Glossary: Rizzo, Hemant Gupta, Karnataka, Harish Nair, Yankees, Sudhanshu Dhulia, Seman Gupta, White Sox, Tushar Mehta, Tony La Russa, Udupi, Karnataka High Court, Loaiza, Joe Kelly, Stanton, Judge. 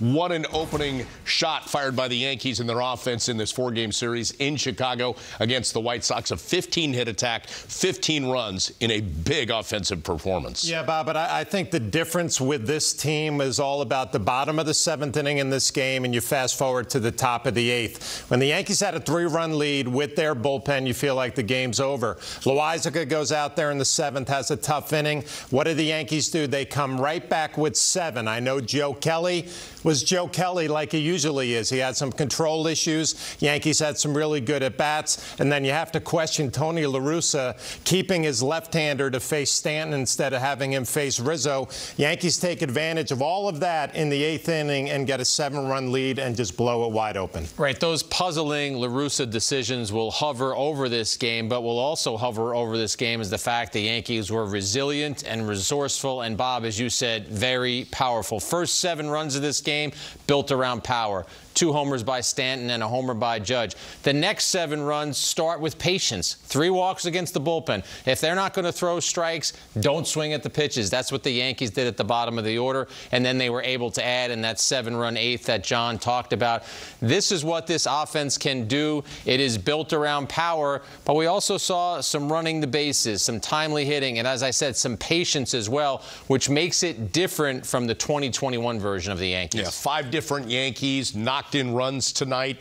What an opening shot fired by the Yankees in their offense in this four-game series in Chicago against the White Sox. A 15-hit attack, 15 runs in a big offensive performance. Yeah, Bob, but I think the difference with this team is all about the bottom of the seventh inning in this game, and you fast forward to the top of the eighth. When the Yankees had a three-run lead with their bullpen, you feel like the game's over. Loaiza goes out there in the seventh, has a tough inning. What do the Yankees do? They come right back with seven. I know Joe Kelly was Joe Kelly like he usually is. He had some control issues. Yankees had some really good at-bats. And then you have to question Tony La Russa keeping his left-hander to face Stanton instead of having him face Rizzo. Yankees take advantage of all of that in the eighth inning and get a seven-run lead and just blow it wide open. Right. Those puzzling La Russa decisions will hover over this game, but will also hover over this game is the fact the Yankees were resilient and resourceful and, Bob, as you said, very powerful. First 7 runs of this game built around power. 2 homers by Stanton and a homer by Judge. The next 7 runs start with patience. 3 walks against the bullpen. If they're not going to throw strikes, don't swing at the pitches. That's what the Yankees did at the bottom of the order, and then they were able to add in that 7-run eighth that John talked about. This is what this offense can do. It is built around power, but we also saw some running the bases, some timely hitting, and as I said, some patience as well, which makes it different from the 2021 version of the Yankees. Yeah, 5 different Yankees, not in runs tonight.